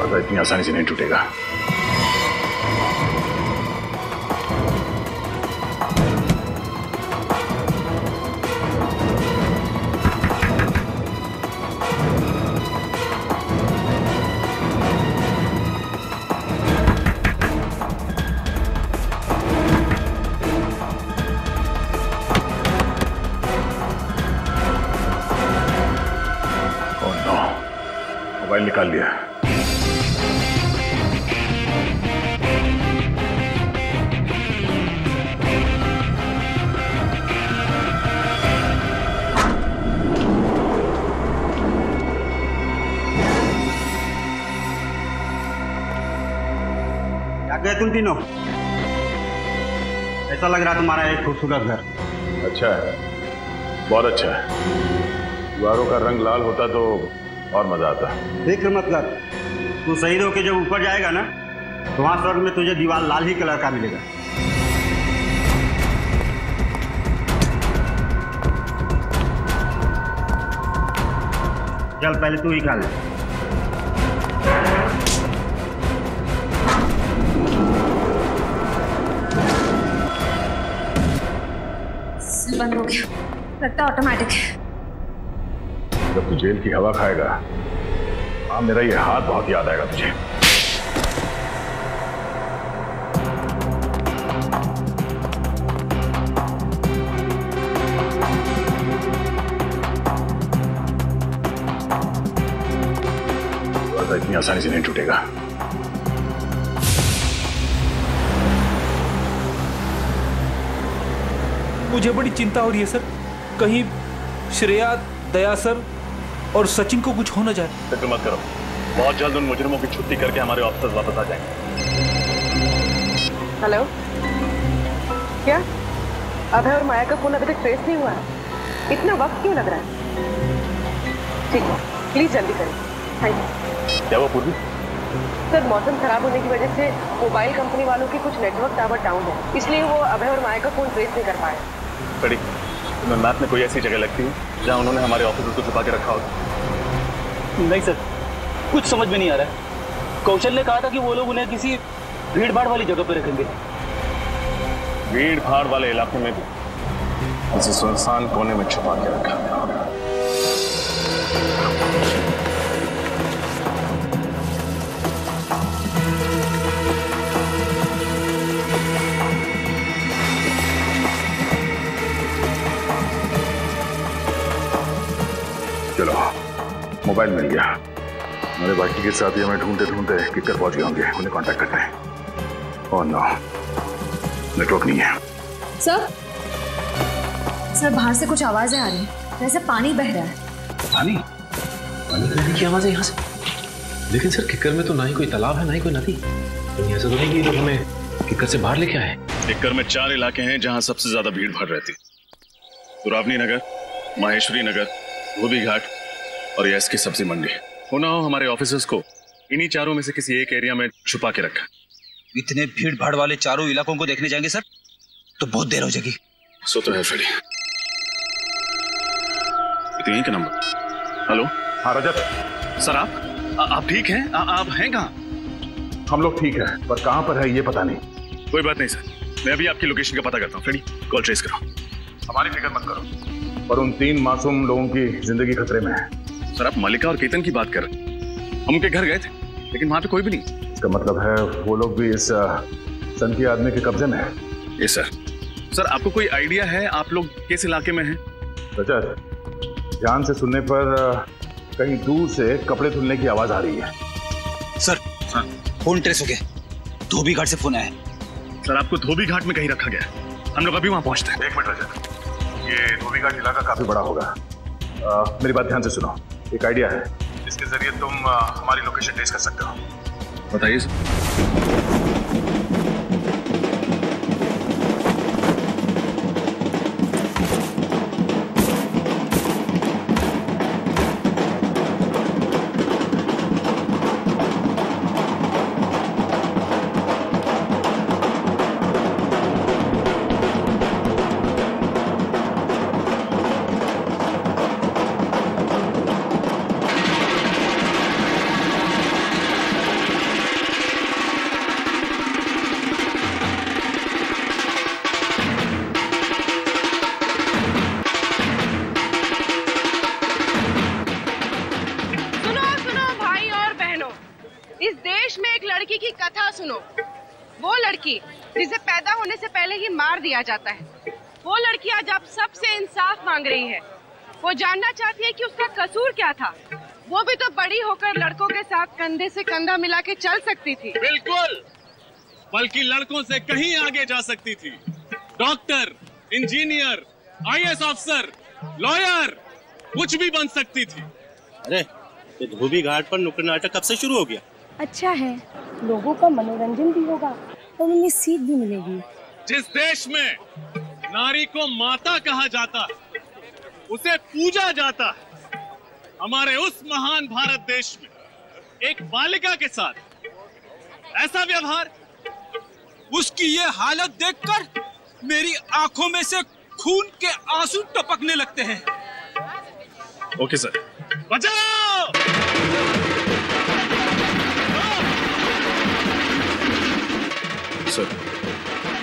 पर्दा इतनी आसानी से नहीं टूटेगा। निकाल लिया। क्या गए तुम तीनों? ऐसा लग रहा तुम्हारा एक खूबसूरत घर। अच्छा है, बहुत अच्छा है। दीवारों का रंग लाल होता तो और मजा आता। फिक्र मत कर, तू शहीद होके जब ऊपर जाएगा ना तो वहां स्वर्ग में तुझे दीवार लाल ही कलर का मिलेगा। चल पहले तू ही खा ले। बंद हो गया, लगता ऑटोमेटिक है। जब तू जेल की हवा खाएगा हाँ मेरा ये हाथ बहुत याद आएगा तुझे। इतनी आसानी से नहीं टूटेगा। मुझे बड़ी चिंता हो रही है सर, कहीं श्रेया, दया सर और सचिन को कुछ हो ना जाए। फिक्र मत करो, बहुत जल्द उन मुजरिमों की छुट्टी करके हमारे ऑफिस वापस आ जाएंगे। हेलो, क्या अभय और माया का फोन अभी तक ट्रेस नहीं हुआ है? इतना वक्त क्यों लग रहा है? ठीक है, प्लीज जल्दी करें। Thank you. क्या हुआ पूर्वी? सर मौसम खराब होने की वजह से मोबाइल कंपनी वालों की कुछ नेटवर्क टावर डाउन है, इसलिए वो अभय और माया का फोन ट्रेस नहीं कर पाए। बड़ी मैप में कोई ऐसी जगह लगती है जहाँ उन्होंने हमारे ऑफिसर्स को छुपा के रखा होगा। नहीं सर, कुछ समझ में नहीं आ रहा है। कौशल ने कहा था कि वो लोग उन्हें किसी भीड़ भाड़ वाली जगह पर रखेंगे। भीड़ भाड़ वाले इलाकों में भी उसे सुनसान कोने में छुपा के रखा होगा। चलो, मोबाइल मिल गया। मेरे बाकी के साथी हमें ढूंढते ढूंढते किधर पहुंच गए होंगे, उन्हें कांटेक्ट करते हैं। और ना नेटवर्क नहीं है। सर बाहर से कुछ आवाजें आ रही हैं, जैसे पानी बह रहा है। पानी गिरने की आवाज है यहाँ से। लेकिन सर किक्कर में तो ना ही कोई तालाब है ना ही कोई नदी। ऐसा तो नहीं कि लोग हमें किक्कर से बाहर लेके आए। किक्कर में 4 इलाके हैं जहाँ सबसे ज्यादा भीड़ भाड़ रहती। सुराभनी नगर, माहेश्वरी नगर, धोबी घाट और यस की सब्जी मंडी। होना हो हमारे ऑफिसर्स को इन्हीं 4 में से किसी एक एरिया में छुपा के रखा। इतने भीड़ भाड़ वाले 4 इलाकों को देखने जाएंगे सर तो बहुत देर हो जाएगी। सो तो है फ्रेडी। इतनी का नंबर। हेलो, हाँ रजत सर, आप ठीक हैं? आप हैं कहाँ? हम लोग ठीक हैं पर कहाँ पर है ये पता नहीं। कोई बात नहीं सर, मैं अभी आपकी लोकेशन का पता करता हूँ। फ्रेडी कॉल ट्रेस करो। हमारी फिक्र मत करो, पर उन 3 मासूम लोगों की जिंदगी खतरे में है। सर आप मालिका और केतन की बात कर रहे हैं। हम उनके घर गए थे लेकिन वहां पे कोई भी नहीं। इसका मतलब है वो लोग भी इस सनकी आदमी के कब्जे में है। ये सर आपको कोई आइडिया है आप लोग किस इलाके में हैं? रजत ध्यान से सुनने पर कहीं दूर से कपड़े धुलने की आवाज आ रही है। सर फोन ट्रेस हो गया, धोबी घाट से फोन आया है। सर आपको धोबी घाट में कहीं रखा गया, हम लोग अभी वहां पहुंचते हैं। 1 मिनट रजत, ये धोबी घाट इलाका काफी बड़ा होगा। मेरी बात ध्यान से सुनो, एक आइडिया है इसके जरिए तुम हमारी लोकेशन ट्रेस कर सकते हो। बताइए सर। इस देश में एक लड़की की कथा सुनो। वो लड़की जिसे पैदा होने से पहले ही मार दिया जाता है, वो लड़की आज आप सबसे इंसाफ मांग रही है। वो जानना चाहती है कि उसका कसूर क्या था। वो भी तो बड़ी होकर लड़कों के साथ कंधे से कंधा मिला के चल सकती थी। बिल्कुल, बल्कि लड़कों से कहीं आगे जा सकती थी। डॉक्टर, इंजीनियर, IAS अफसर, लॉयर, कुछ भी बन सकती थी। अरे धोबी घाट पर नुक्कड़ नाटक कब से शुरू हो गया? अच्छा है, लोगों का मनोरंजन भी होगा तो उन्हें सीख भी मिलेगी। जिस देश में नारी को माता कहा जाता, उसे पूजा जाता, हमारे उस महान भारत देश में एक बालिका के साथ ऐसा व्यवहार, उसकी ये हालत देखकर मेरी आंखों में से खून के आंसू टपकने लगते हैं। ओके सर, बचाओ। सर,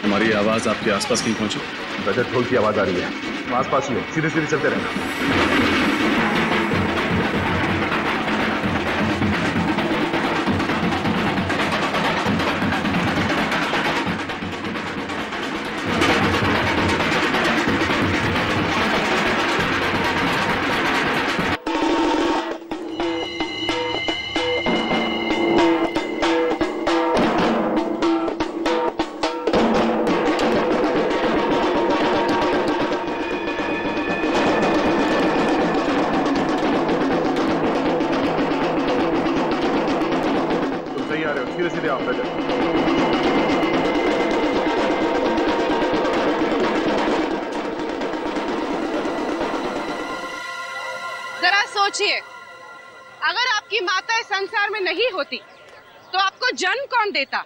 हमारी आवाज आपके आसपास कहीं पहुंची? रजत ढोल की आवाज आ रही है, आसपास ही है, सीधे सीधे चलते देता।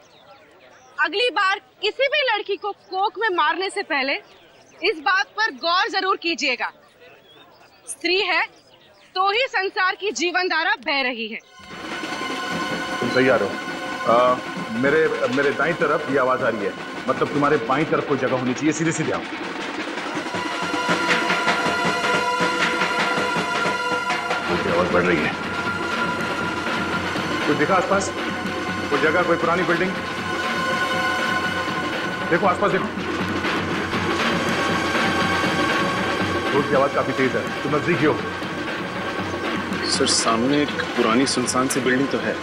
अगली बार किसी भी लड़की को कोख में मारने से पहले इस बात पर गौर जरूर कीजिएगा। स्त्री है तो ही संसार की जीवनधारा बह रही है। तुम सही आ रहे हो। मेरे दाईं तरफ ये आवाज आ रही है, मतलब तुम्हारे बाईं तरफ कोई जगह होनी चाहिए, सीधे सीधे आओ। आवाज बढ़ रही है, कुछ दिखा आसपास? कोई जगह, कोई पुरानी बिल्डिंग? देखो आसपास देखो। रोड की आवाज काफी तेज है, तुम नजदीक हो। सर, सामने एक पुरानी सुनसान सी बिल्डिंग तो है।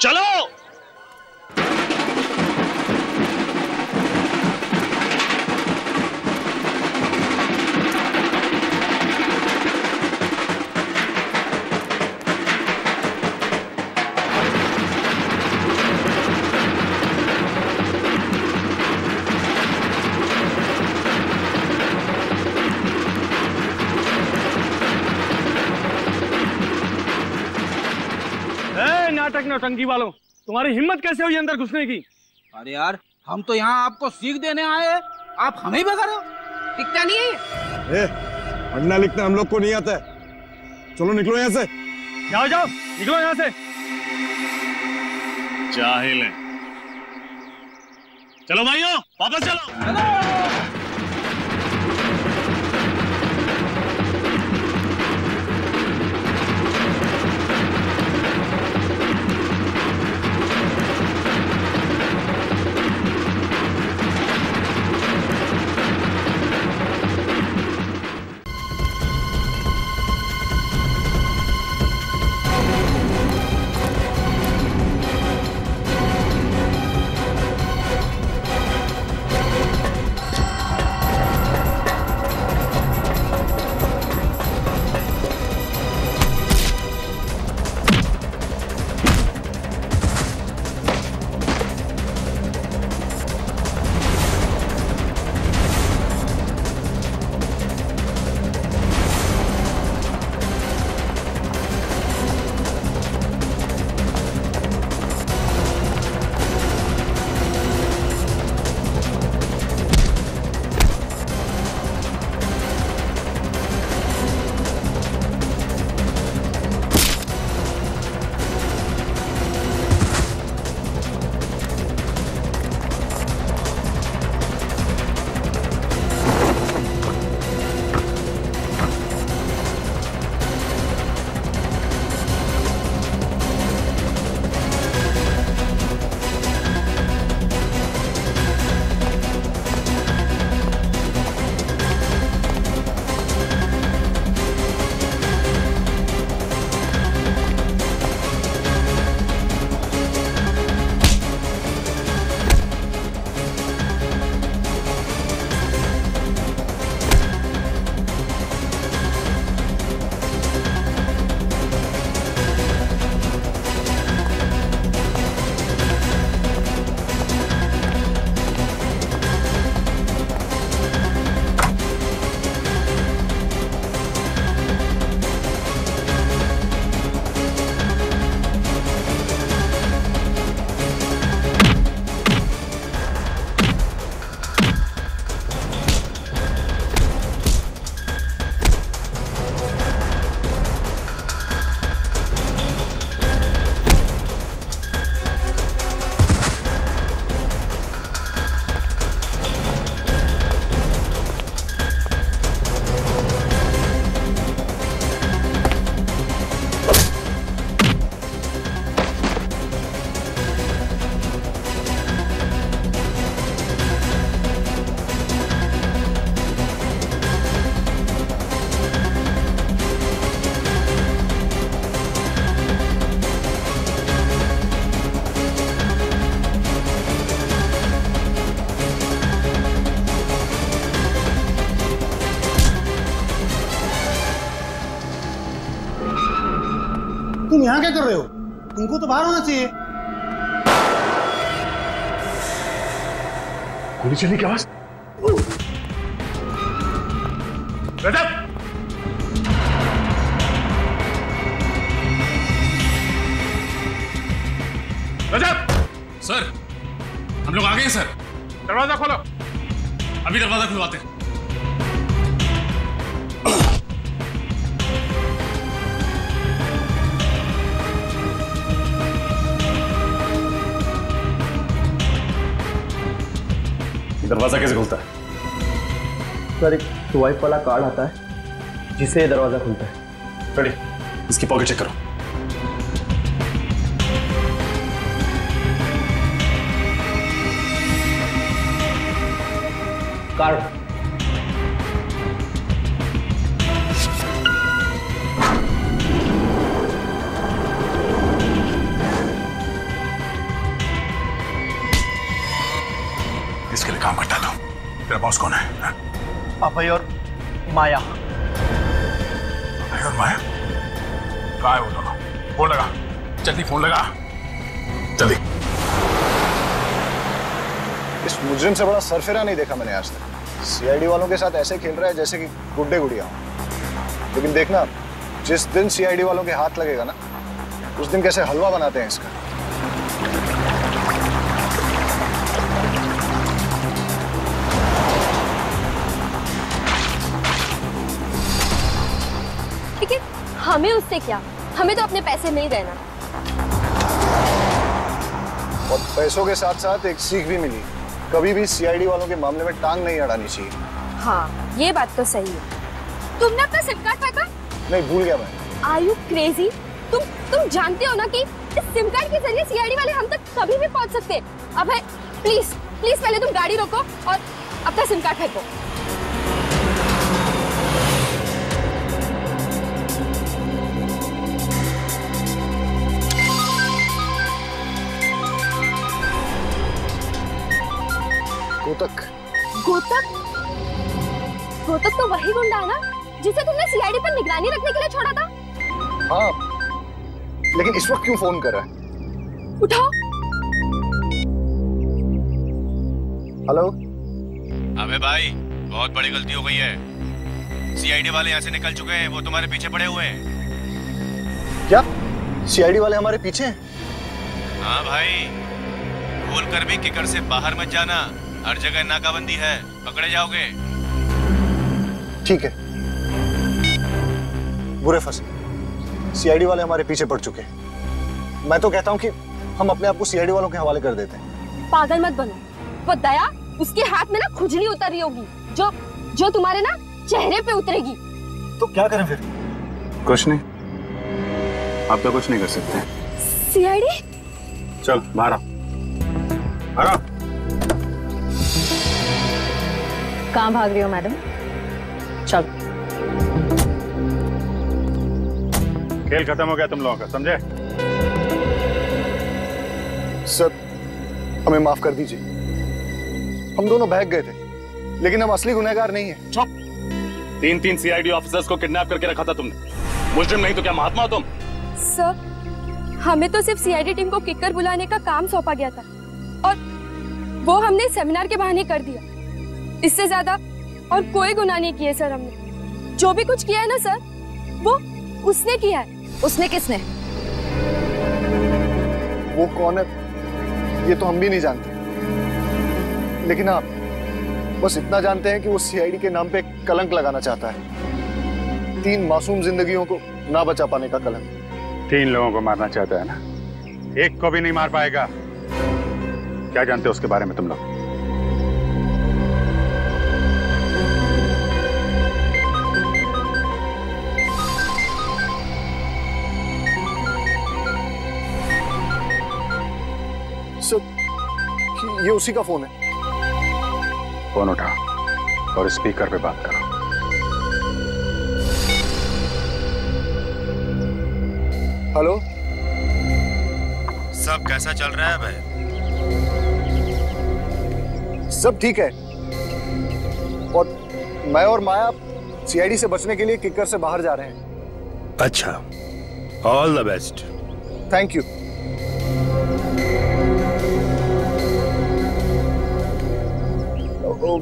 चलो टंकी वालों, तुम्हारी हिम्मत कैसे हुई अंदर घुसने की? अरे यार, हम तो यहाँ आपको सीख देने आए हैं, आप हमें भगा रहे हो। दिखता नहीं है? पढ़ना लिखना हम लोग को नहीं आता है। चलो निकलो यहाँ से। जाओ जाओ, निकलो यहाँ से। जाहिल है। चलो भाइयों, वापस चलो। चलो। तुम यहाँ क्या कर रहे हो? इनको तो बाहर होना चाहिए। गोली चलने की आवाज। रजत रजत सर, हम लोग आ गए हैं सर। दरवाजा खोलो। अभी दरवाजा खुलवाते हैं। दरवाजा कैसे खुलता है सर? एक स्वाइप वाला कार्ड आता है जिसे दरवाजा खुलता है। रेडी, इसकी पॉकेट चेक करो। इसके लिए काम करता था। तेरा बॉस कौन है? अभय और माया। अभय और माया कहाँ है वो दोनों? फोन लगा जल्दी, फोन लगा जल्दी। इस मुजरिम से बड़ा सरफिरा नहीं देखा मैंने आज तक। सीआईडी वालों के साथ ऐसे खेल रहा है जैसे कि गुड्डे गुड़िया। लेकिन देखना, जिस दिन सीआईडी वालों के हाथ लगेगा ना, उस दिन कैसे हलवा बनाते हैं इसका। लेकिन हमें उससे क्या, हमें तो अपने पैसे में ही रहना। और पैसों के साथ साथ एक सीख भी मिली, कभी भी सीआईडी वालों के मामले में टांग नहीं अड़ानी चाहिए। हाँ, ये बात तो सही है। तुमने अपना सिम कार्ड फेंका? नहीं, भूल गया मैं। Are you crazy? तुम जानते हो ना कि इस सिम कार्ड के जरिए सीआईडी वाले हम तक कभी भी पहुंच सकते हैं। अब है, प्लीज प्लीज पहले तुम गाड़ी रोको और अपना सिम कार्ड फेंको। गोतक? गोतक? गोतक तो वही गुंडा है ना जिसे तुमने सीआईडी पर निगरानी रखने के लिए छोड़ा था। हाँ, लेकिन इस वक्त क्यों फोन कर रहा है? उठाओ। हेलो। अबे भाई, बहुत बड़ी गलती हो गई है। सीआईडी वाले यहाँ से निकल चुके हैं, वो तुम्हारे पीछे पड़े हुए हैं। क्या सीआईडी वाले हमारे पीछे हैं? हाँ भाई, भूल कर भी किकर से बाहर मत जाना। हर जगह नाकाबंदी है, पकड़े जाओगे। ठीक है, बुरे फंसे। सीआईडी वाले हमारे पीछे पड़ चुके हैं। मैं तो कहता हूँ कि हम अपने आप को सीआईडी वालों के हवाले कर देते हैं। पागल मत बनो। वो दया, उसके हाथ में ना खुजली उतर रही होगी जो तुम्हारे ना चेहरे पे उतरेगी। तो क्या करें फिर? कुछ नहीं, आप तो कुछ नहीं कर सकते। सीआईडी चल बाहर आ। कहाँ भाग रही हो मैडम? चल। खेल खत्म हो गया तुम लोगों का, समझे? सर, हमें माफ कर दीजिए। हम दोनों भाग गए थे, लेकिन हम असली गुनहगार नहीं है। चुप। 3 सीआईडी ऑफिसर्स को किडनैप करके रखा था तुमने। मुजरिम नहीं तो क्या महात्मा हो तुम? सर, हमें तो सिर्फ सीआईडी टीम को किकर बुलाने का काम सौंपा गया था और वो हमने सेमिनार के बहाने कर दिया। इससे ज्यादा और कोई गुनाह नहीं किए सर हमने। जो भी कुछ किया है ना सर, वो उसने किया है। उसने? किसने? वो कौन है ये तो हम भी नहीं जानते, लेकिन आप बस इतना जानते हैं कि वो सीआईडी के नाम पे कलंक लगाना चाहता है। 3 मासूम जिंदगियों को ना बचा पाने का कलंक। 3 लोगों को मारना चाहता है ना, एक को भी नहीं मार पाएगा। क्या जानते हो उसके बारे में तुम लोग? ये उसी का फोन है। फोन उठा और स्पीकर पे बात करो। हेलो। सब कैसा चल रहा है भाई? सब ठीक है। और मैं और माया सीआईडी से बचने के लिए किकर से बाहर जा रहे हैं। अच्छा, All the best. Thank you.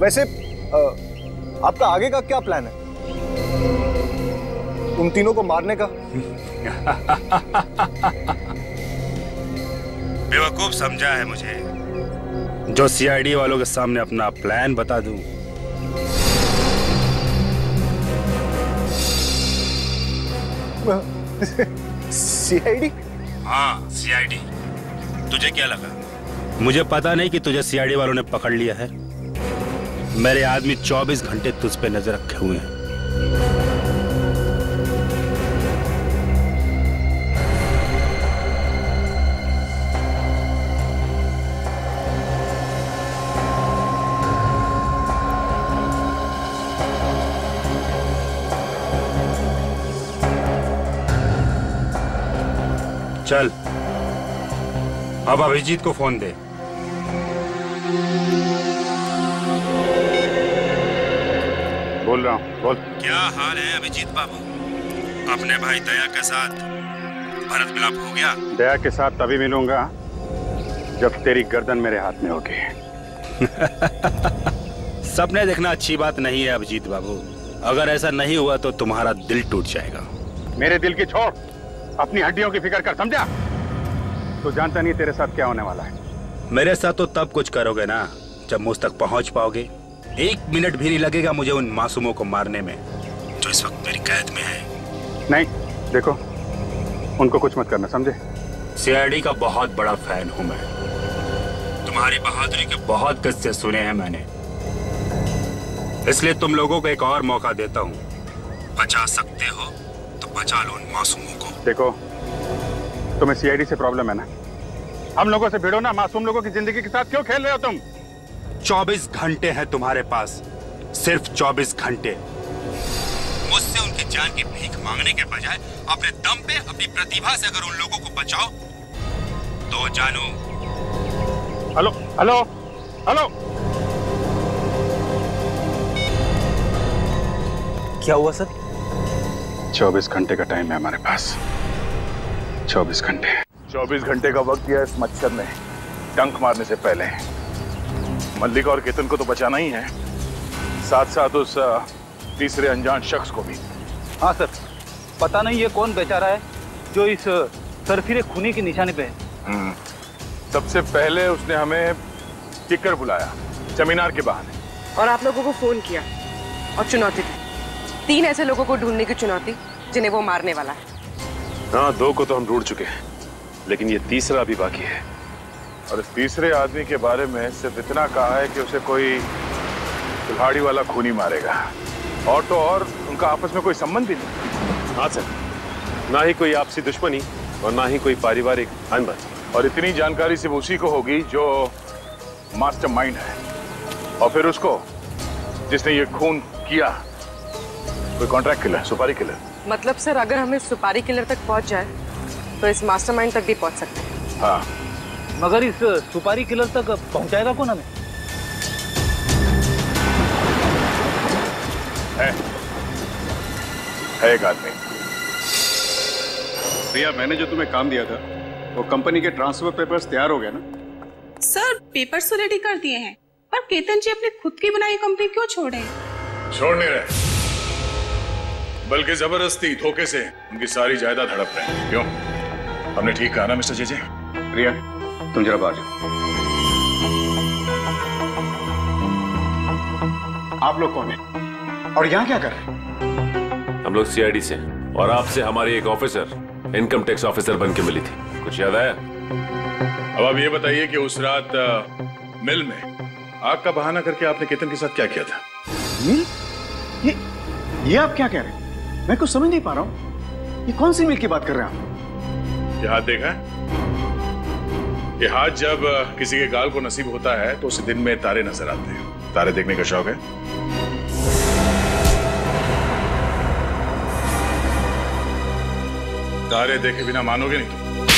वैसे आपका आगे का क्या प्लान है? उन तीनों को मारने का? बेवकूफ समझा है मुझे। जो सीआईडी वालों के सामने अपना प्लान बता दूं, सीआईडी? हाँ सीआईडी। तुझे क्या लगा? मुझे पता नहीं कि तुझे सीआईडी वालों ने पकड़ लिया है। मेरे आदमी 24 घंटे तुझ पे नजर रखे हुए हैं। चल अब अभिजीत को फोन दे। बोल रहा हूँ, बोल। क्या हाल है अभिजीत बाबू? अपने भाई दया के साथ भरत मिलाप हो गया? दया के साथ तभी मिलूंगा जब तेरी गर्दन मेरे हाथ में होगी। सपने देखना अच्छी बात नहीं है अभिजीत बाबू। अगर ऐसा नहीं हुआ तो तुम्हारा दिल टूट जाएगा। मेरे दिल की छोड़, अपनी हड्डियों की फिक्र कर, समझा? तो जानता नहीं तेरे साथ क्या होने वाला है। मेरे साथ तो तब कुछ करोगे ना जब मुझ तक पहुंच पाओगे। एक मिनट भी नहीं लगेगा मुझे उन मासूमों को मारने में जो इस वक्त मेरी कैद में है। नहीं देखो, उनको कुछ मत करना, समझे? सीआईडी का बहुत बड़ा फैन हूँ मैं। तुम्हारी बहादुरी के बहुत किस्से सुने हैं मैंने, इसलिए तुम लोगों को एक और मौका देता हूँ। बचा सकते हो तो बचा लो उन मासूमों को। देखो तुम्हें सीआईडी से प्रॉब्लम है ना, हम लोगों से भिड़ो ना। मासूम लोगों की जिंदगी के साथ क्यों खेल रहे हो तुम? 24 घंटे हैं तुम्हारे पास, सिर्फ 24 घंटे। मुझसे उनकी जान की भीख मांगने के बजाय अपने दम पे, अपनी प्रतिभा से अगर उन लोगों को बचाओ तो जानू। हेलो हेलो हेलो, क्या हुआ सर? 24 घंटे का टाइम है हमारे पास। 24 घंटे, 24 घंटे का वक्त दिया इस मच्छर ने डंक मारने से पहले। मल्लिका और केतन को तो बचाना ही है, साथ साथ उस तीसरे अनजान शख्स को भी। हाँ सर, पता नहीं ये कौन बेचारा है जो इस सरफिरे खूनी के निशाने पे है। सबसे पहले उसने हमें किकर बुलाया सेमिनार के बहाने, और आप लोगों को फोन किया और चुनौती दी। तीन ऐसे लोगों को ढूंढने की चुनौती जिन्हें वो मारने वाला है। हाँ, दो को तो हम ढूंढ चुके हैं, लेकिन ये तीसरा भी बाकी है। और इस तीसरे आदमी के बारे में सिर्फ इतना कहा है कि उसे कोई कुल्हाड़ी वाला खूनी मारेगा, और तो और उनका आपस में कोई संबंध भी नहीं। हाँ सर, ना ही कोई आपसी दुश्मनी और ना ही कोई पारिवारिक अनबन। और इतनी जानकारी सिर्फ उसी को होगी जो मास्टरमाइंड है। और फिर उसको जिसने ये खून किया, कोई कॉन्ट्रैक्ट किलर, सुपारी किलर। मतलब सर, अगर हमें सुपारी किलर तक पहुंच जाए तो इस मास्टरमाइंड तक भी पहुंच सकते हैं। हाँ, मगर इस सुपारी किलर तक पहुंचाएगा कौन हमें? है एक आदमी। प्रिया, मैंने जो तुम्हें काम दिया था वो कंपनी के ट्रांसफर पेपर्स तैयार हो गए ना? सर, पेपर्स तो रेडी कर दिए हैं, पर केतन जी अपने खुद की बनाई कंपनी क्यों छोड़े? छोड़ने रहे, बल्कि जबरदस्ती धोखे से उनकी सारी जायदाद हड़प रहे हैं। क्यों? हमने ठीक कहा ना मिस्टर जे.जे.? प्रिया, तुम जरा बाहर जाओ। आप लोग कौन हैं और यहाँ क्या कर रहे हैं? हम लोग सीआईडी से, और आपसे हमारी एक ऑफिसर इनकम टैक्स ऑफिसर बनके मिली थी। कुछ याद आया? अब आप ये बताइए कि उस रात मिल में आग का बहाना करके आपने केतन के साथ क्या किया था? मिल? ये आप क्या कह रहे हैं? मैं कुछ समझ नहीं पा रहा हूँ। ये कौन सी मिल की बात कर रहे हैं आप? ये हाथ देखा है? ये हाथ जब किसी के गाल को नसीब होता है तो उस दिन में तारे नजर आते हैं। तारे देखने का शौक है? तारे देखे बिना मानोगे नहीं तुम।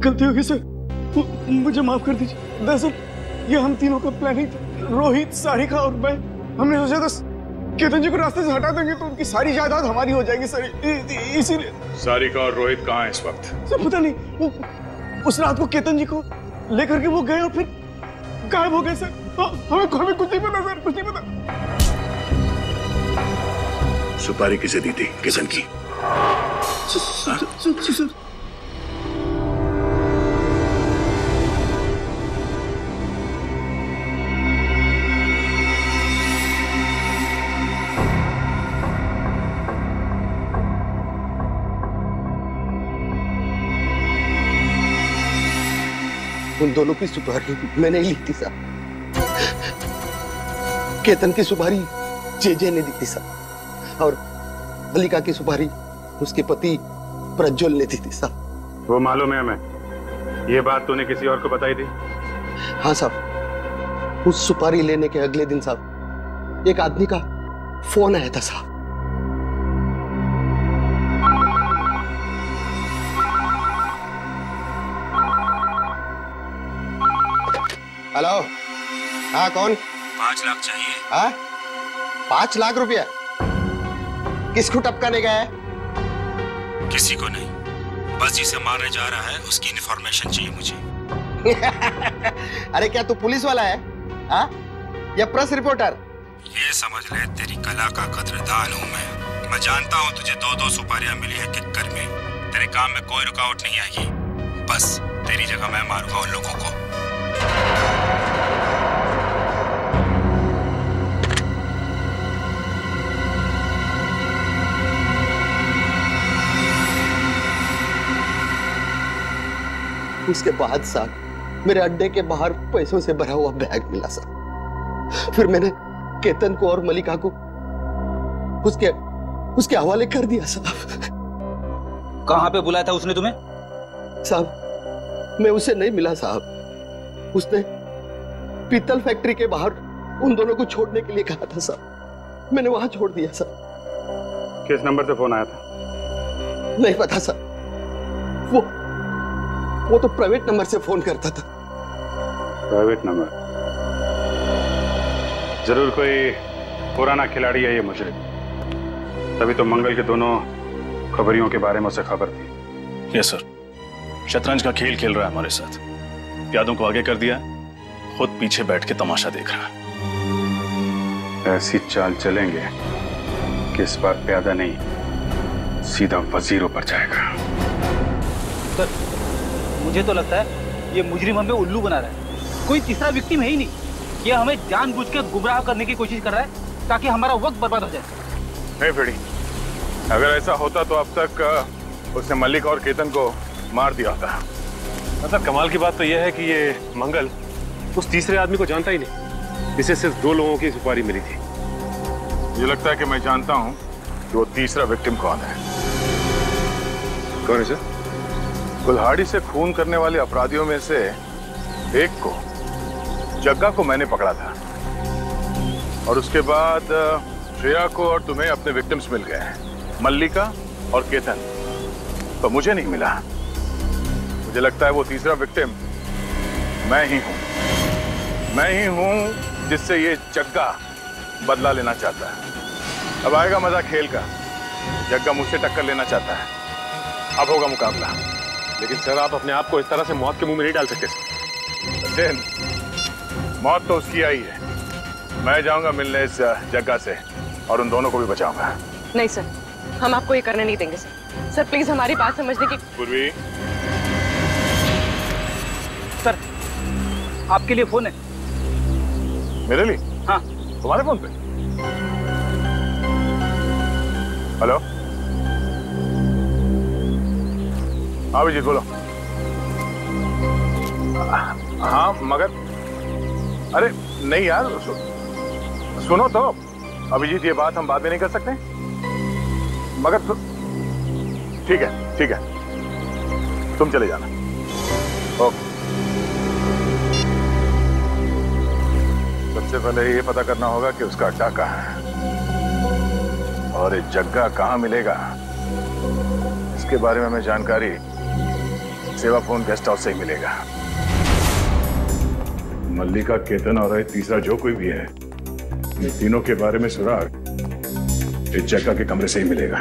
गलती हो गई सर, मुझे माफ कर दीजिए। दरअसल ये हम तीनों का प्लानिंग था, रोहित, सारिका और मैं। हमने सोचा था केतन जी को रास्ते से हटा देंगे तो उनकी सारी जायदाद हमारी हो जाएगी सर, इसीलिए। सारिका और रोहित कहाँ हैं इस वक्त? सर पता नहीं, वो उस रात को केतन जी को लेकर के वो गए और फिर गायब हो गए सर। हमें कुछ नहीं पता सर, कुछ नहीं पता। सुपारी किसे दी थी? केतन की। सर उन दोनों की सुपारी मैंने ही ली थी साहब। केतन की सुपारी जे.जे. ने दी थी साहब, और मलिका की सुपारी उसके पति प्रज्वल ने दी थी साहब। वो मालूम है हमें। ये बात तूने किसी और को बताई थी? हाँ साहब, उस सुपारी लेने के अगले दिन साहब एक आदमी का फोन आया था साहब। हेलो, हाँ कौन? 5 लाख चाहिए। हाँ 5 लाख रुपया? किसको टपकाने गया है? किसी को नहीं, बस जिसे मारने जा रहा है उसकी इन्फॉर्मेशन चाहिए मुझे। अरे क्या तू पुलिस वाला है हा? या प्रेस रिपोर्टर? ये समझ ले तेरी कला का कद्रदान हूँ मैं जानता हूँ तुझे 2-2 सुपारियाँ मिली है किक्कर में। तेरे काम में कोई रुकावट नहीं आएगी, बस तेरी जगह मैं मारूंगा उन लोगों को। उसके बाद साहब मेरे अड्डे के बाहर पैसों से भरा हुआ बैग मिला साहब। फिर मैंने केतन को और मलिका को उसके हवाले कर दिया साहब। कहाँ पे बुलाया था उसने तुम्हें? साहब मैं उसे नहीं मिला साहब, उसने पीतल फैक्ट्री के बाहर उन दोनों को छोड़ने के लिए कहा था साहब, मैंने वहां छोड़ दिया साहब। किस नंबर से फोन आया था? नहीं पता साहब, वो तो प्राइवेट नंबर से फोन करता था। Private number? जरूर कोई पुराना खिलाड़ी है ये मुजरिम, तभी तो मंगल के दोनों खबरियों के बारे में उसे खबर थी। यस सर, शतरंज का खेल खेल रहा है हमारे साथ। प्यादों को आगे कर दिया, खुद पीछे बैठ के तमाशा देख रहा है। ऐसी चाल चलेंगे कि इस बार प्यादा नहीं सीधा वजीरों पर जाएगा। सर मुझे तो लगता है ये मुजरिम हमें उल्लू बना रहा है, कोई तीसरा विक्टिम है ही नहीं। ये हमें जानबूझ के गुमराह करने की कोशिश कर रहा है ताकि हमारा वक्त बर्बाद हो जाए। नहीं फ्रेडी, अगर ऐसा होता तो अब तक उसने मलिक और केतन को मार दिया होता। मतलब कमाल की बात तो यह है कि ये मंगल उस तीसरे आदमी को जानता ही नहीं, इसे सिर्फ 2 लोगों की सुपारी मिली थी। ये लगता है कि मैं जानता हूँ कि वो तीसरा विक्टिम कौन है। कौन है सर? कुल्हाड़ी से खून करने वाले अपराधियों में से एक को, जग्गा को मैंने पकड़ा था, और उसके बाद श्रेया को और तुम्हें अपने विक्टिम्स मिल गए हैं, मल्लिका और केतन। तो मुझे नहीं मिला। मुझे लगता है वो तीसरा विक्टिम मैं ही हूँ जिससे ये जग्गा बदला लेना चाहता है। अब आएगा मजा खेल का, जग्गा मुझसे टक्कर लेना चाहता है, अब होगा मुकाबला। लेकिन सर आप अपने आप को इस तरह से मौत के मुंह में नहीं डाल सकते। मौत तो उसकी आई है, मैं जाऊंगा मिलने इस जगह से और उन दोनों को भी बचाऊंगा। नहीं सर, हम आपको ये करने नहीं देंगे सर। सर प्लीज हमारी बात समझने की। पूर्वी सर आपके लिए फोन है। मेरे लिए? हाँ तुम्हारे फोन पे। हेलो अभिजीत बोलो। हाँ मगर अरे नहीं यार सुनो तो अभिजीत, ये बात हम बाद में नहीं कर सकते। मगर ठीक है तुम चले जाना। ओके, सबसे पहले ये पता करना होगा कि उसका अड्डा कहाँ है और ये जग्गा कहाँ मिलेगा। इसके बारे में हमें जानकारी सेवा फोन गेस्ट हाउस से ही मिलेगा। मल्लिका, केतन और तीसरा जो कोई भी है, इन तीनों के बारे में सुराग ये जग्गा के कमरे से ही मिलेगा।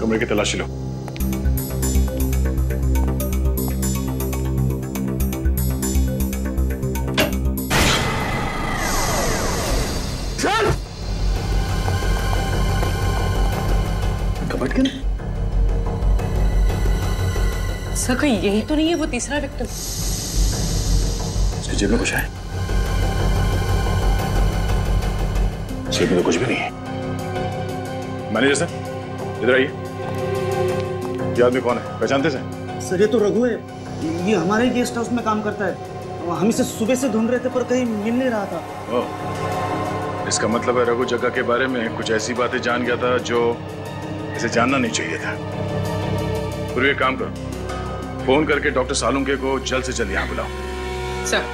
कमरे की तलाशी लो। सर कोई यही तो नहीं है वो तीसरा विक्टिम? इसके जेब में कुछ है? जेब में तो कुछ भी नहीं है। मैनेजर सर इधर आइए। ये आदमी कौन है, पहचानते हैं? सर ये तो रघु है, ये हमारे गेस्ट हाउस में काम करता है। हम इसे सुबह से ढूंढ रहे थे पर कहीं मिल नहीं रहा था। ओह, इसका मतलब है रघु जग्गा के बारे में कुछ ऐसी बातें जान गया था जो इसे जानना नहीं चाहिए था। पूरे काम करो, फोन करके डॉक्टर सालुंखे को जल्द से जल्द यहाँ बुलाओ। सर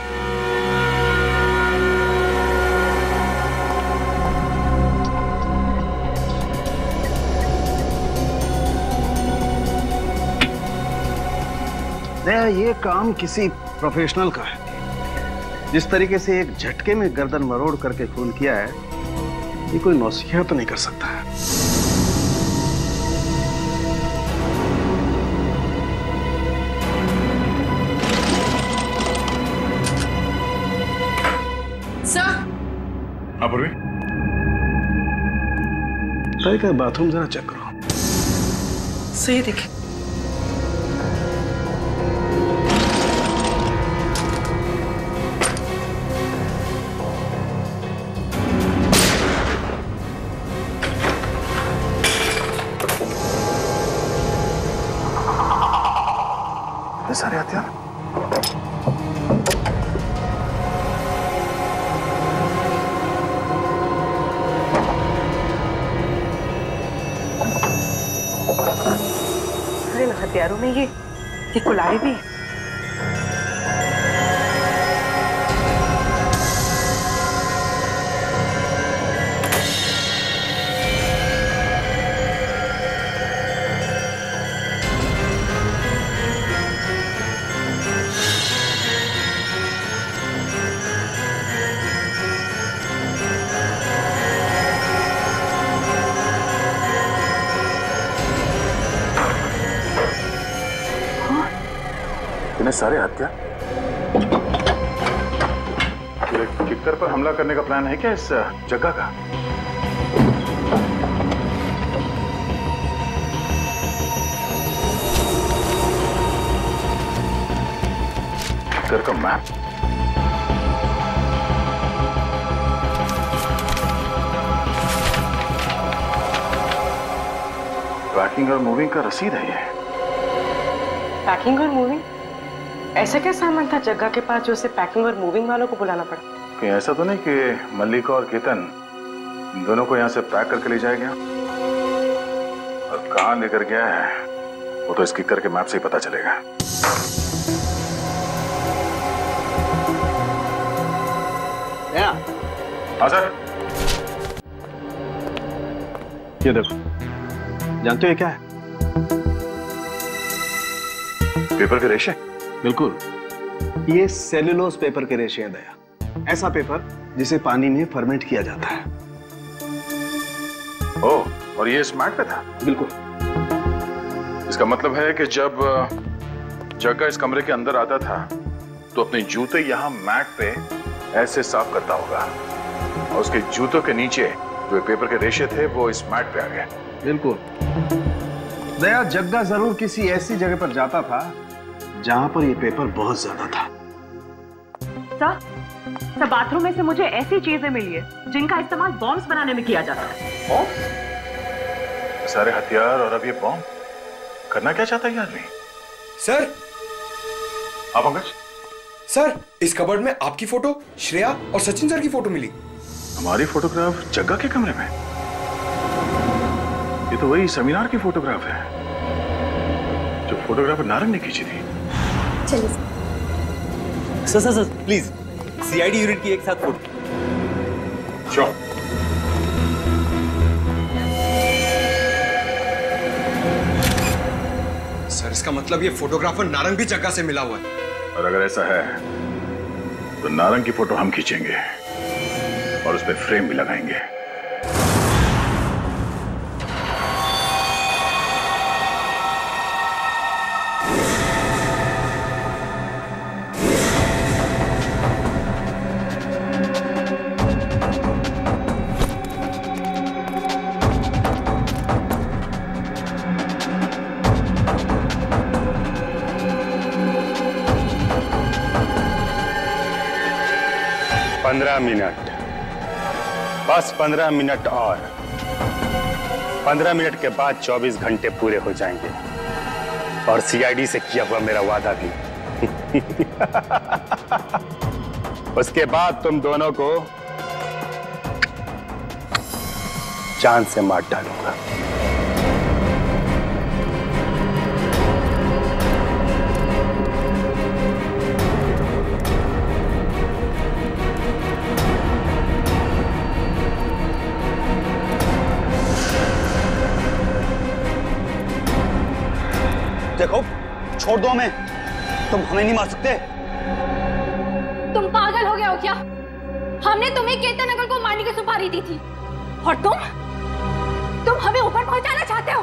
दया, ये काम किसी प्रोफेशनल का है। जिस तरीके से एक झटके में गर्दन मरोड़ करके खून किया है, ये कोई नौसिखिया तो नहीं कर सकता है। ताई का बाथरूम जरा चेक करो। सही देखे। ये सारे हथियार हथियारों में ये कुल्हाड़ी भी है। सारे हत्या किकर पर हमला करने का प्लान है क्या इस जग्गा का? किकर का मैप? पैकिंग और मूविंग का रसीद है ये। पैकिंग और मूविंग? ऐसा क्या सामान था जग्गा के पास जो उसे पैकिंग और मूविंग वालों को बुलाना पड़ा? कहीं ऐसा तो नहीं कि मल्लिका और केतन दोनों को यहाँ से पैक करके ले जाया गया? और कहाँ लेकर गया है वो तो इसकी करके मैप से ही पता चलेगा। हाँ सर। ये देखो, जानते हो ये क्या है? पेपर के रेशे। बिल्कुल, ये सेल्यूलोज पेपर के रेशे हैं दया। ऐसा पेपर जिसे पानी में फर्मेंट किया जाता है। ओह, और ये स्मार्ट पे था? बिल्कुल। इसका मतलब है कि जब जग्गा इस कमरे के अंदर आता था तो अपने जूते यहाँ मैट पे ऐसे साफ करता होगा और उसके जूतों के नीचे जो पेपर के रेशे थे वो इस मैट पे आ गए। बिल्कुल दया, जग्गा जरूर किसी ऐसी जगह पर जाता था जहाँ पर ये पेपर बहुत ज्यादा था। सर, बाथरूम में से मुझे ऐसी चीजें मिली है जिनका इस्तेमाल बॉम्ब्स बनाने में किया जाता है। बॉम्ब? सारे हथियार और अब ये बॉम्ब? करना क्या चाहता है ये आदमी? सर आप अंगज? सर इस कबर्ड में आपकी फोटो, श्रेया और सचिन सर की फोटो मिली। हमारी फोटोग्राफ जग्गा के कमरे में? ये तो वही सेमिनार की फोटोग्राफ है जो फोटोग्राफर नारंग ने खींची थी। Sir sir sir please CID unit की एक साथ फोटो। श्योर। सर इसका मतलब ये फोटोग्राफर नारंग भी जग्गा से मिला हुआ है। और अगर ऐसा है तो नारंग की फोटो हम खींचेंगे। और उस पर फ्रेम भी लगाएंगे। बस 15 मिनट और 15 मिनट के बाद 24 घंटे पूरे हो जाएंगे और सीआईडी से किया हुआ मेरा वादा भी। उसके बाद तुम दोनों को जान से मार डालूंगा। छोड़ दो हमें, तुम हमें नहीं मार सकते। तुम पागल हो गया हो क्या? हमने तुम्हें केतन नगर को मारने की सुपारी दी थी और तुम हमें ऊपर पहुंचाना चाहते हो।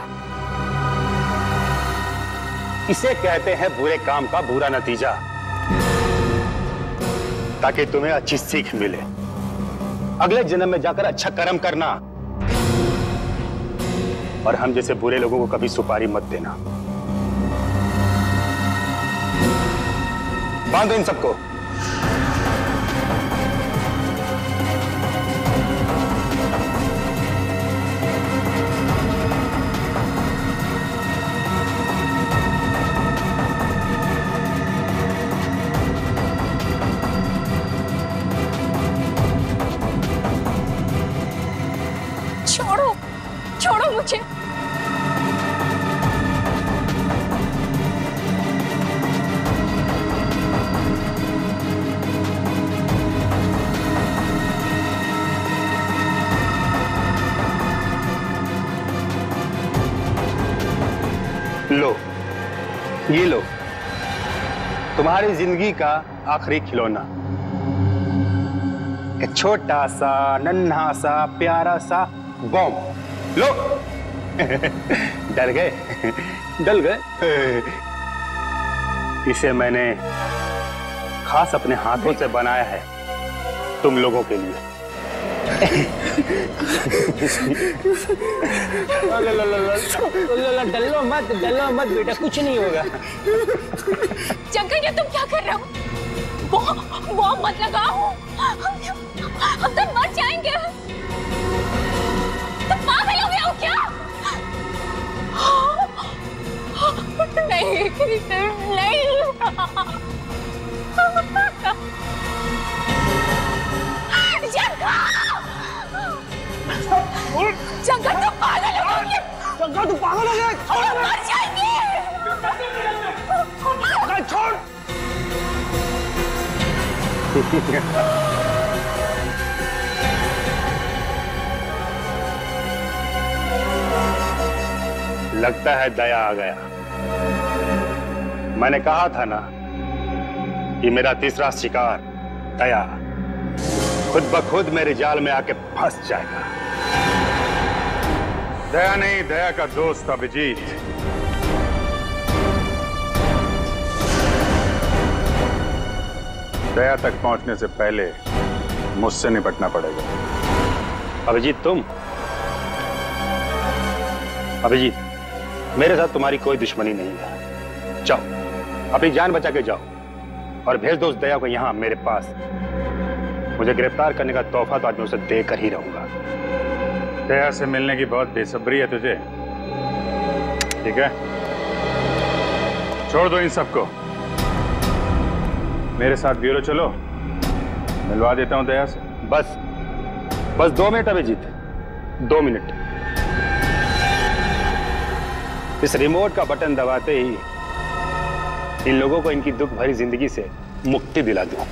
इसे कहते हैं बुरे काम का बुरा नतीजा, ताकि तुम्हें अच्छी सीख मिले। अगले जन्म में जाकर अच्छा कर्म करना और हम जैसे बुरे लोगों को कभी सुपारी मत देना। बांधो इन सबको। छोड़ो, छोड़ो मुझे। ये लो, तुम्हारी जिंदगी का आखिरी खिलौना, एक छोटा सा नन्हा सा प्यारा सा बॉम्ब। लो, डर गए, डल गए। इसे मैंने खास अपने हाथों से बनाया है तुम लोगों के लिए। डलो मत, डलो मत बेटा, कुछ नहीं होगा। जग्गा, ये तुम क्या कर रहे हो? बॉम्ब मत लगाओ, हम तो मर जाएंगे। तुम पागल हो गए हो क्या? नहीं कृष्ण, नहीं। जग्गा, जग्गा, तू पागल हो गया। जग्गा, तू पागल हो गया। छोड़, मर जाएंगे। छोड़। लगता है दया आ गया। मैंने कहा था ना कि मेरा तीसरा शिकार दया खुद ब खुद मेरे जाल में आके फंस जाएगा। दया नहीं, दया का दोस्त अभिजीत। दया तक पहुंचने से पहले मुझसे निपटना पड़ेगा। अभिजीत, तुम अभिजीत, मेरे साथ तुम्हारी कोई दुश्मनी नहीं है। जाओ, अपनी जान बचा के जाओ और भेज दो उस दया को यहां मेरे पास। मुझे गिरफ्तार करने का तोहफा तो आज मैं उसे देकर ही रहूंगा। दया से मिलने की बहुत बेसब्री है तुझे, ठीक है? छोड़ दो इन सबको, मेरे साथ ब्यूरो चलो, मिलवा देता हूं दया से। बस बस 2 मिनट अभिजीत, 2 मिनट। इस रिमोट का बटन दबाते ही इन लोगों को इनकी दुख भरी जिंदगी से मुक्ति दिला दूं।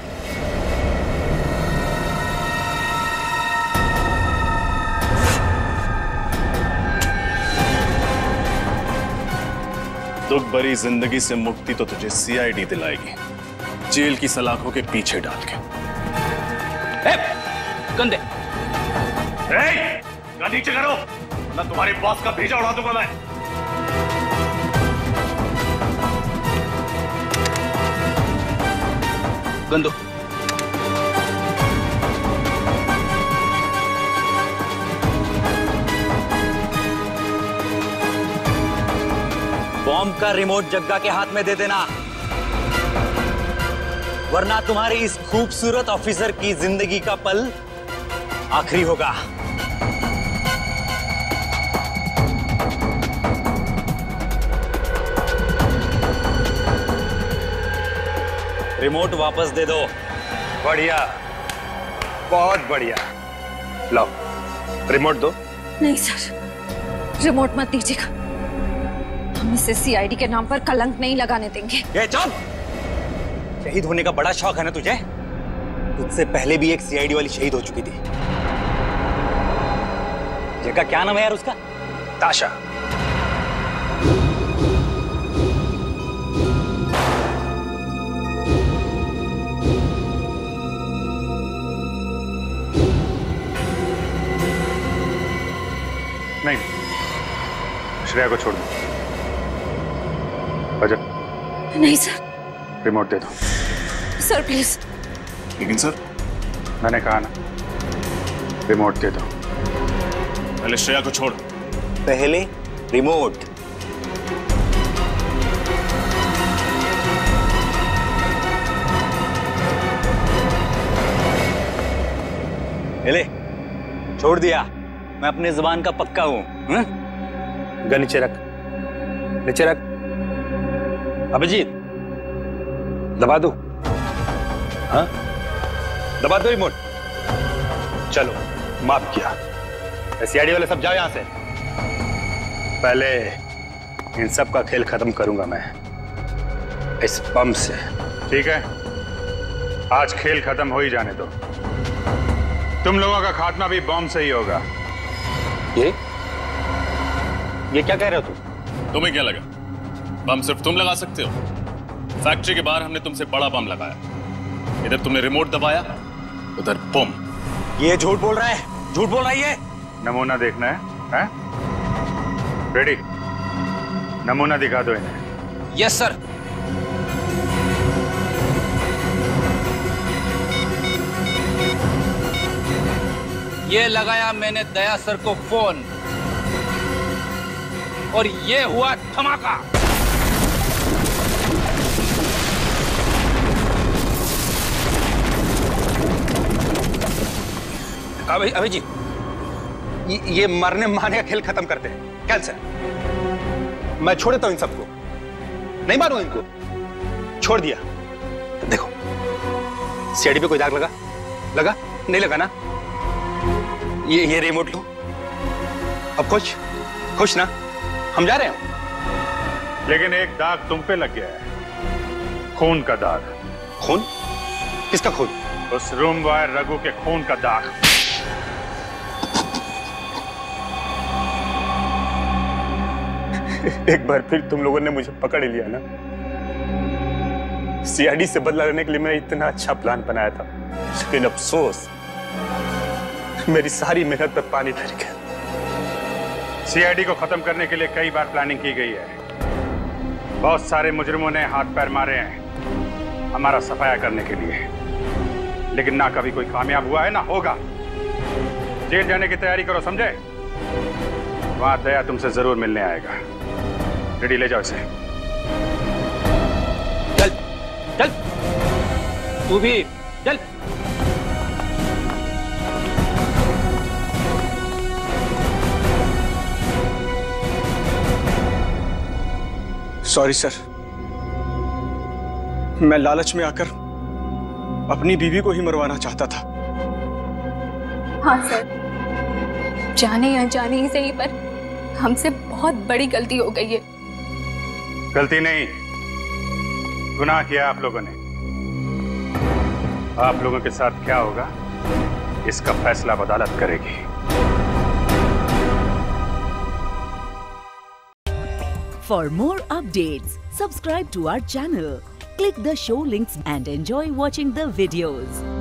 दुख भरी जिंदगी से मुक्ति तो तुझे सीआईडी दिलाएगी, जेल की सलाखों के पीछे डाल के। ए, गंदे ए, नीचे करो ना, तुम्हारे बॉस का भेजा उड़ा दूंगा मैं। गंदो बॉम्ब का रिमोट जग्गा के हाथ में दे देना, वरना तुम्हारी इस खूबसूरत ऑफिसर की जिंदगी का पल आखिरी होगा। रिमोट वापस दे दो। बढ़िया, बहुत बढ़िया। लाओ रिमोट दो। नहीं सर, रिमोट मत दीजिएगा, हम इसे सीआईडी के नाम पर कलंक नहीं लगाने देंगे। ये चुप, शहीद होने का बड़ा शौक है ना तुझे? तुझसे पहले भी एक सीआईडी वाली शहीद हो चुकी थी। जगह क्या नाम है यार उसका? ताशा। नहीं, श्रेया को छोड़ दो। अजय। नहीं सर, रिमोट दे दो। Sir please. लेकिन सर, मैंने कहा ना, रिमोट दे दो। पहले श्रेया को छोड़। पहले रिमोट। ले, छोड़ दिया। मैं अपने जुबान का पक्का हूं। गन नीचे रख, नीचे रख। अभिजीत दबा दो। हाँ, दबा दो रिमोट। चलो, माफ किया। सीआईडी वाले सब जाओ यहां से। पहले इन सब का खेल खत्म करूंगा मैं इस बम से। ठीक है, आज खेल खत्म हो ही जाने दो। तुम लोगों का खात्मा भी बम से ही होगा। ये क्या कह रहे हो तुम? तुम्हें क्या लगा बम सिर्फ तुम लगा सकते हो? फैक्ट्री के बाहर हमने तुमसे बड़ा बम लगाया, इधर तुमने रिमोट दबाया, उधर बम। ये झूठ बोल रहा है, झूठ बोल रहा है। नमूना देखना है? रेडी, नमूना दिखा दो इन्हें। Yes sir. ये लगाया मैंने दया सर को फोन, और ये हुआ धमाका। अभी जी, ये मरने मारने का खेल खत्म करते हैं। कैंसर। मैं छोड़ देता हूं इन सबको, नहीं मारूंगा इनको। छोड़ दिया, देखो सीआईडी पे कोई दाग लगा? लगा नहीं? लगा ना? ये रिमोट लो। अब खुश खुश ना? हम जा रहे हैं। लेकिन एक दाग तुम पे लग गया है, खून का दाग। खून? किसका खून? उस रूम वायर रघु के खून का दाग। एक बार फिर तुम लोगों ने मुझे पकड़ लिया ना। सीआईडी से बदला लेने के लिए मैं इतना अच्छा प्लान बनाया था, लेकिन अफसोस मेरी सारी मेहनत पर पानी फिर गया। सीआईडी को खत्म करने के लिए कई बार प्लानिंग की गई है, बहुत सारे मुजरिमों ने हाथ पैर मारे हैं हमारा सफाया करने के लिए, लेकिन ना कभी कोई कामयाब हुआ है ना होगा। जेल जाने की तैयारी करो, समझे? वहां दया तुमसे जरूर मिलने आएगा। रेडी, ले जाओ इसे। चल चल, तू भी चल। सॉरी सर, मैं लालच में आकर अपनी बीवी को ही मरवाना चाहता था। हाँ सर, जाने या जाने ही सही पर हमसे बहुत बड़ी गलती हो गई है। गलती नहीं, गुनाह किया आप लोगों ने। आप लोगों के साथ क्या होगा इसका फैसला अदालत करेगी। For more updates subscribe to our channel. Click the show links and enjoy watching the videos.